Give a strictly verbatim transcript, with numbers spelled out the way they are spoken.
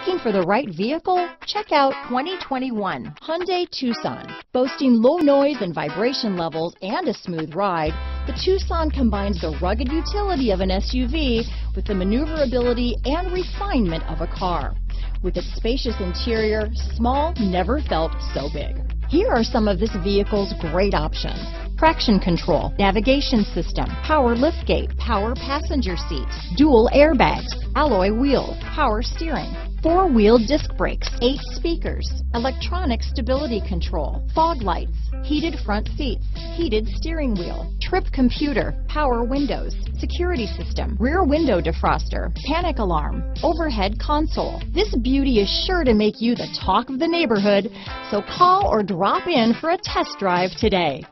Looking for the right vehicle? Check out twenty twenty-one Hyundai Tucson. Boasting low noise and vibration levels and a smooth ride, the Tucson combines the rugged utility of an S U V with the maneuverability and refinement of a car. With its spacious interior, small never felt so big. Here are some of this vehicle's great options: traction control, navigation system, power liftgate, power passenger seat, dual airbags, alloy wheels, power steering, four-wheel disc brakes, eight speakers, electronic stability control, fog lights, heated front seats, heated steering wheel, trip computer, power windows, security system, rear window defroster, panic alarm, overhead console. This beauty is sure to make you the talk of the neighborhood, so call or drop in for a test drive today.